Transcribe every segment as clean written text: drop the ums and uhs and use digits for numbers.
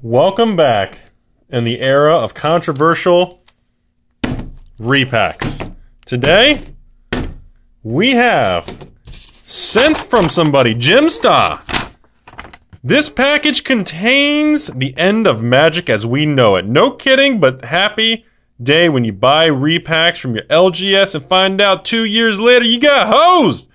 Welcome back in the era of controversial repacks. Today, we have sent from somebody, Jimstar. This package contains the end of magic as we know it. No kidding, but happy day when you buy repacks from your LGS and find out 2 years later you got hosed.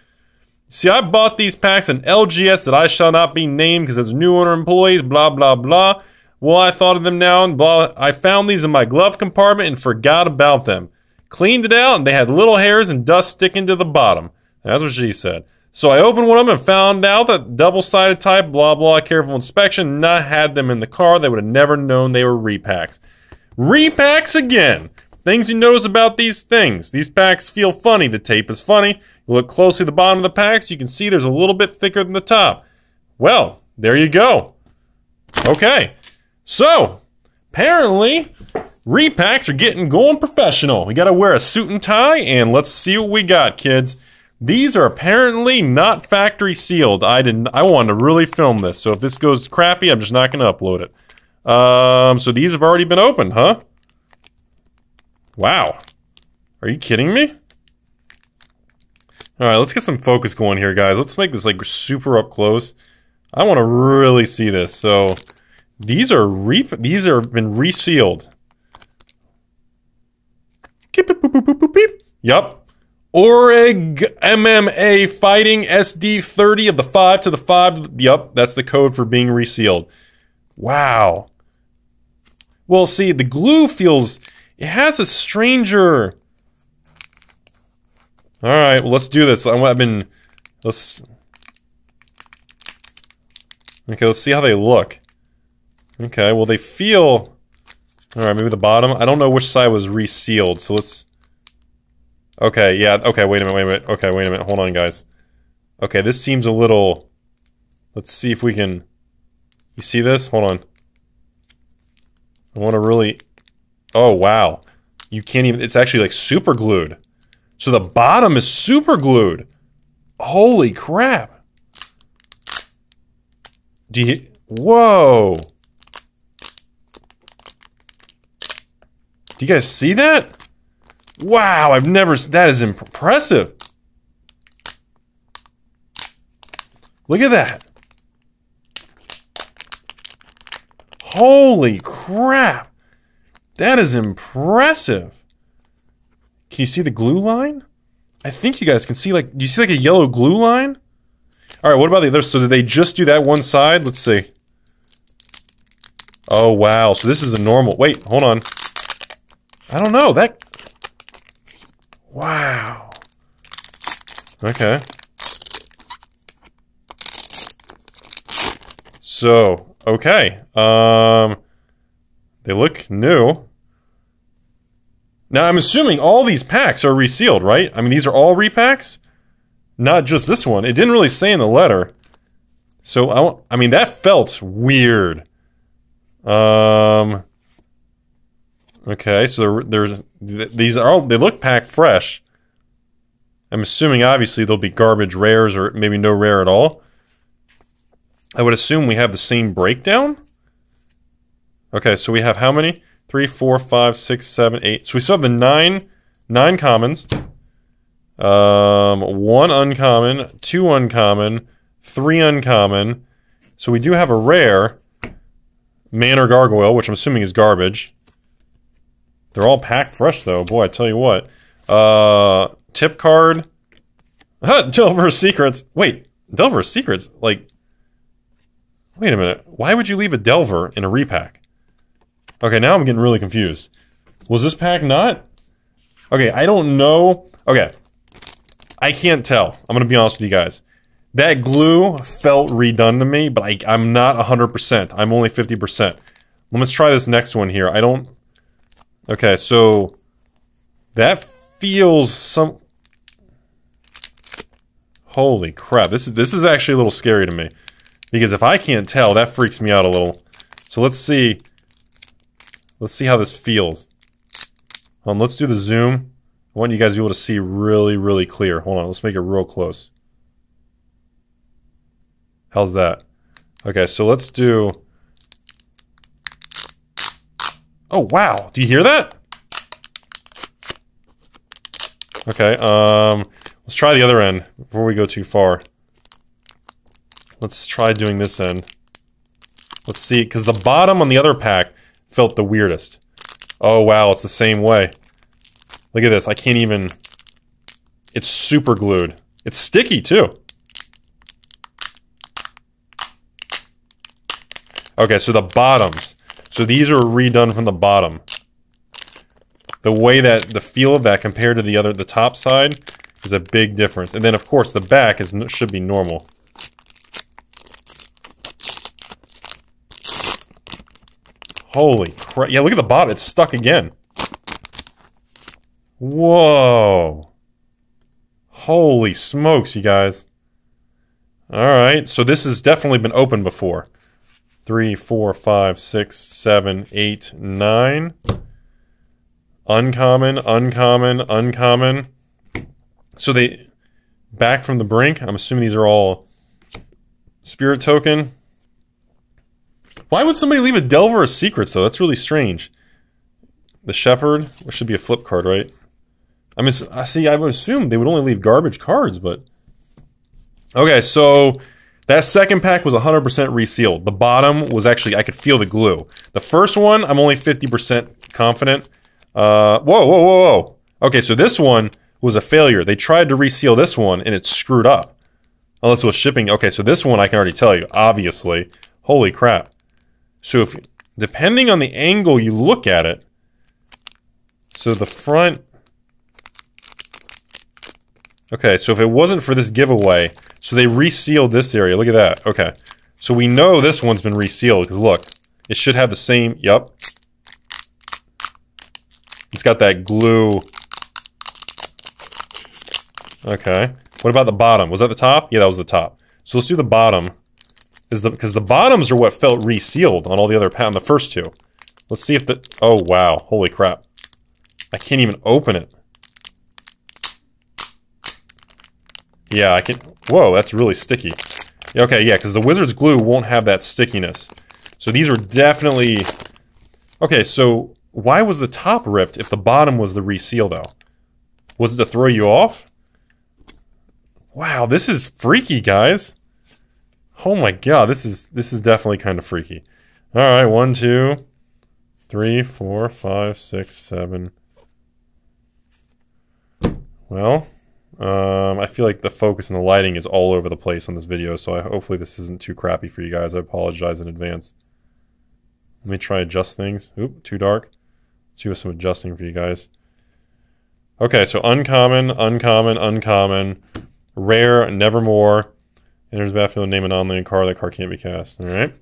See, I bought these packs in LGS that I shall not be named because as a new owner employees, blah, blah, blah. Well, I thought of them now and blah. I found these in my glove compartment and forgot about them. Cleaned it out and they had little hairs and dust sticking to the bottom. That's what she said. So I opened one of them and found out that double-sided type, blah, blah, careful inspection, not had them in the car. They would have never known they were repacks. Repacks again. Things you notice about these things. These packs feel funny. The tape is funny. You look closely at the bottom of the packs. You can see there's a little bit thicker than the top. Well, there you go. Okay. So, apparently, repacks are getting going professional. You got to wear a suit and tie, and let's see what we got, kids. These are apparently not factory sealed. I wanted to really film this, so if this goes crappy, I'm just not going to upload it. So these have already been opened, huh? Wow. Are you kidding me? Alright, let's get some focus going here, guys. Let's make this, like, super up close. I want to really see this. So, these are been resealed. Yep. Orig MMA Fighting SD30 of the 5 to the 5. Yep, that's the code for being resealed. Wow. Well, see, the glue feels... It has a stranger... All right, well, let's do this. Okay, let's see how they look. Okay, well, they feel... All right, maybe the bottom. I don't know which side was resealed, so let's... Okay, yeah, okay, wait a minute. Okay, wait a minute, hold on, guys. Okay, this seems a little... Let's see if we can... You see this? Hold on. I want to really... Oh, wow. You can't even... It's actually, like, super glued. So the bottom is super glued. Holy crap. Do you... Whoa. Do you guys see that? Wow, I've never... That is impressive. Look at that. Holy crap. That is impressive. Can you see the glue line? I think you guys can see, like, do you see, like, a yellow glue line? All right, what about the other? So did they just do that one side? Let's see. Oh, wow. So this is a normal. Wait, hold on. I don't know. That. Wow. Okay. So, okay. They look new. Now, I'm assuming all these packs are resealed, right? I mean, these are all repacks? Not just this one. It didn't really say in the letter. So, I mean, that felt weird. Okay, so these are all... They look packed fresh. I'm assuming, obviously, there'll be garbage rares or maybe no rare at all. I would assume we have the same breakdown. Okay, so we have how many? 3, 4, 5, 6, 7, 8. So we still have the nine commons, 1 uncommon, 2 uncommon, 3 uncommon. So we do have a rare, Manor Gargoyle, which I'm assuming is garbage. They're all packed fresh though. Boy, I tell you what. Tip card, Delver of Secrets. Wait, Delver of Secrets? Like, wait a minute. Why would you leave a Delver in a repack? Okay, now I'm getting really confused. Was this pack not? Okay, I don't know. Okay. I can't tell. I'm going to be honest with you guys. That glue felt redone to me, but I'm not 100%. I'm only 50%. Let's try this next one here. I don't... Okay, so... That feels some... Holy crap. This is actually a little scary to me. Because if I can't tell, that freaks me out a little. So let's see... Let's see how this feels. Hold on, let's do the zoom. I want you guys to be able to see really, really clear. Hold on, let's make it real close. How's that? Okay, so let's do... Oh, wow. Do you hear that? Okay, let's try the other end before we go too far. Let's try doing this end. Let's see, because the bottom on the other pack felt the weirdest. Oh, wow, it's the same way. Look at this, I can't even... It's super glued. It's sticky, too. Okay, so the bottoms. So these are redone from the bottom. The way that, the feel of that compared to the other, the top side, is a big difference. And then, of course, the back is should be normal. Holy crap. Yeah, look at the bottom. It's stuck again. Whoa. Holy smokes, you guys. Alright, so this has definitely been opened before. 3, 4, 5, 6, 7, 8, 9. Uncommon, uncommon, uncommon. So they... Back from the Brink. I'm assuming these are all Spirit Token. Why would somebody leave a Delver of Secrets, though? That's really strange. The Shepherd, which should be a flip card, right? I mean, see, I would assume they would only leave garbage cards, but... Okay, so... That second pack was 100% resealed. The bottom was actually... I could feel the glue. The first one, I'm only 50% confident. Whoa, whoa, whoa, whoa. Okay, so this one was a failure. They tried to reseal this one, and it screwed up. Unless it was shipping... Okay, so this one I can already tell you, obviously. Holy crap. So if... Depending on the angle you look at it... So the front... Okay, so if it wasn't for this giveaway, so they resealed this area. Look at that. Okay. So we know this one's been resealed because look, it should have the same, yep. It's got that glue. Okay. What about the bottom? Was that the top? Yeah, that was the top. So let's do the bottom. Because the bottoms are what felt resealed on all the other on the first two. Let's see if the, oh wow, holy crap. I can't even open it. Yeah, I can... Whoa, that's really sticky. Okay, yeah, because the Wizard's glue won't have that stickiness. So these are definitely... Okay, so why was the top ripped if the bottom was the reseal, though? Was it to throw you off? Wow, this is freaky, guys. Oh my god, this is definitely kind of freaky. Alright, 1, 2, 3, 4, 5, 6, 7... Well... I feel like the focus and the lighting is all over the place on this video, so hopefully this isn't too crappy for you guys. I apologize in advance. Let me try adjust things. Oop, too dark. Let's do some adjusting for you guys. Okay, so uncommon, uncommon, uncommon, rare, nevermore. Enters the battlefield, name an online card. That card can't be cast. All right.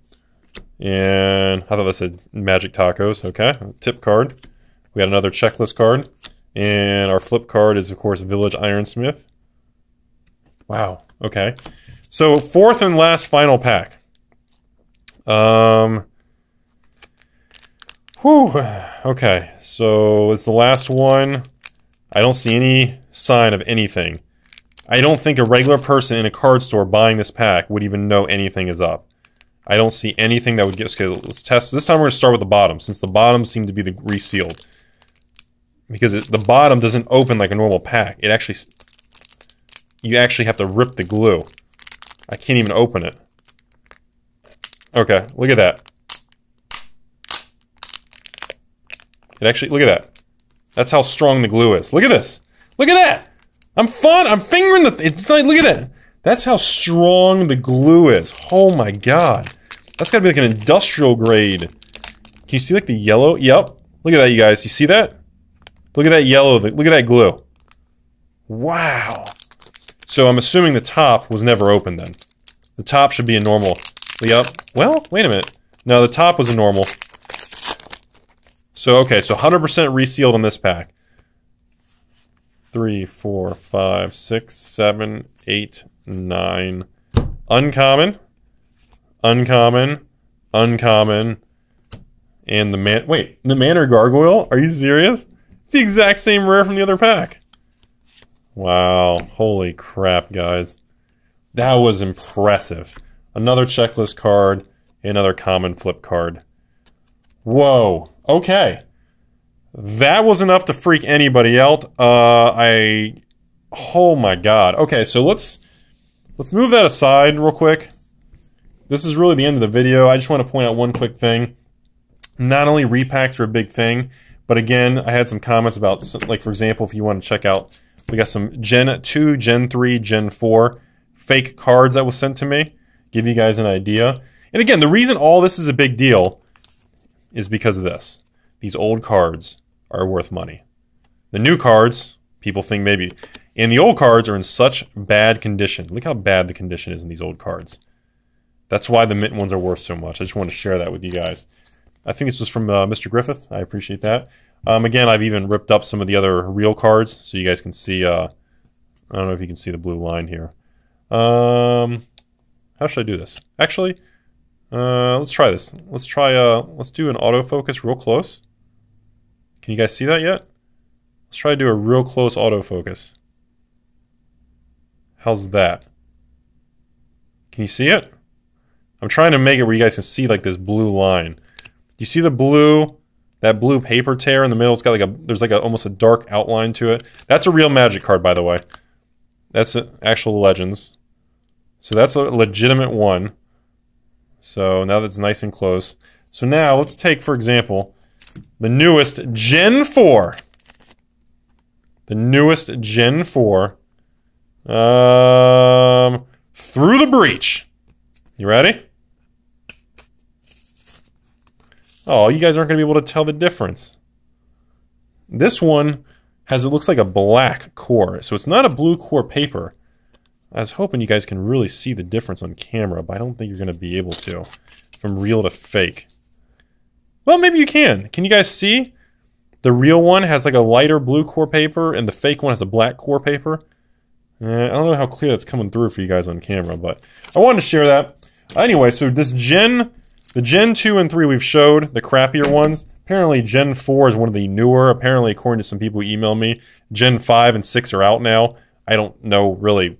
And I thought that said magic tacos. Okay, tip card. We got another checklist card. And our flip card is, of course, Village Ironsmith. Wow. Okay. So, fourth and last final pack. Whew. Okay. So, it's the last one. I don't see any sign of anything. I don't think a regular person in a card store buying this pack would even know anything is up. I don't see anything that would get... Okay, let's test. This time we're going to start with the bottom, since the bottom seemed to be the resealed. Because the bottom doesn't open like a normal pack. It actually... You actually have to rip the glue. I can't even open it. Okay, look at that. It actually... Look at that. That's how strong the glue is. Look at this! Look at that! I'm fingering the... It's like... Look at that! That's how strong the glue is. Oh my god. That's gotta be like an industrial grade. Can you see like the yellow? Yep. Look at that, you guys. You see that? Look at that yellow, look at that glue. Wow. So I'm assuming the top was never open then. The top should be a normal. Yep. Well, wait a minute. No, the top was a normal. So, okay, so 100% resealed on this pack. 3, 4, 5, 6, 7, 8, 9. Uncommon. Uncommon. Uncommon. And the man... Wait, the Manor Gargoyle? Are you serious? The exact same rare from the other pack. Wow. Holy crap, guys. That was impressive. Another checklist card, another common flip card. Whoa. Okay. That was enough to freak anybody out. Oh my god. Okay, so let's move that aside real quick. This is really the end of the video. I just want to point out one quick thing. Not only repacks are a big thing, but again, I had some comments about, like, for example, if you want to check out, we got some Gen 2, Gen 3, Gen 4 fake cards that was sent to me. Give you guys an idea. And again, the reason all this is a big deal is because of this. These old cards are worth money. The new cards, people think maybe. And the old cards are in such bad condition. Look how bad the condition is in these old cards. That's why the mint ones are worth so much. I just want to share that with you guys. I think this was from Mr. Griffith. I appreciate that. Again, I've even ripped up some of the other real cards so you guys can see. I don't know if you can see the blue line here. How should I do this? Actually, let's try this. Let's try. Let's do an autofocus real close. Can you guys see that yet? Let's try to do a real close autofocus. How's that? Can you see it? I'm trying to make it where you guys can see like this blue line. You see the blue, that blue paper tear in the middle? It's got like a, there's like a, almost a dark outline to it. That's a real Magic card, by the way. That's actual Legends. So that's a legitimate one. So now that's nice and close. So now let's take, for example, the newest Gen 4. The newest Gen 4. Through the Breach. You ready? Oh, you guys aren't going to be able to tell the difference. This one has, it looks like a black core. So it's not a blue core paper. I was hoping you guys can really see the difference on camera, but I don't think you're going to be able to. From real to fake. Well, maybe you can. Can you guys see? The real one has like a lighter blue core paper, and the fake one has a black core paper. I don't know how clear that's coming through for you guys on camera, but I wanted to share that. Anyway, so this Gen... The Gen 2 and 3 we've showed, the crappier ones. Apparently Gen 4 is one of the newer. Apparently, according to some people who emailed me, Gen 5 and 6 are out now. I don't know really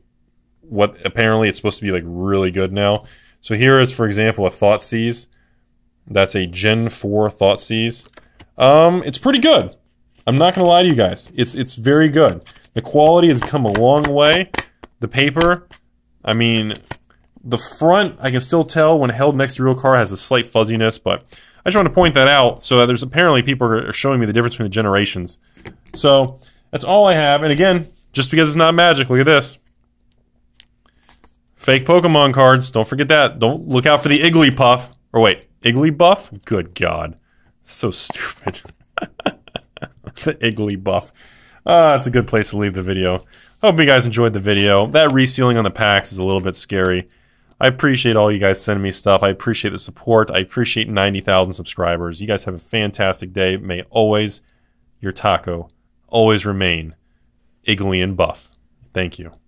what... Apparently, it's supposed to be like really good now. So here is, for example, a Thoughtseize. That's a Gen 4 Thoughtseize. It's pretty good. I'm not going to lie to you guys. It's very good. The quality has come a long way. The paper, I mean... The front, I can still tell when held next to real card has a slight fuzziness, but I just want to point that out so that there's apparently people are showing me the difference between the generations. So that's all I have. And again, just because it's not Magic, look at this. Fake Pokemon cards. Don't forget that. Don't look out for the Jigglypuff. Or wait, Jigglypuff? Good God. So stupid. The Jigglypuff. That's a good place to leave the video. Hope you guys enjoyed the video. That resealing on the packs is a little bit scary. I appreciate all you guys sending me stuff. I appreciate the support. I appreciate 90,000 subscribers. You guys have a fantastic day. May always your taco always remain Jiggly and Buff. Thank you.